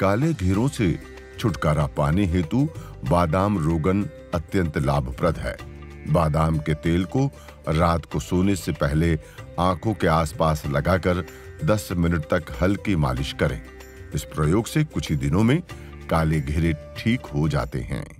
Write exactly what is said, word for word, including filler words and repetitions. काले घेरों से छुटकारा पाने हेतु बादाम रोगन अत्यंत लाभप्रद है। बादाम के तेल को रात को सोने से पहले आंखों के आसपास लगाकर दस मिनट तक हल्की मालिश करें। इस प्रयोग से कुछ ही दिनों में काले घेरे ठीक हो जाते हैं।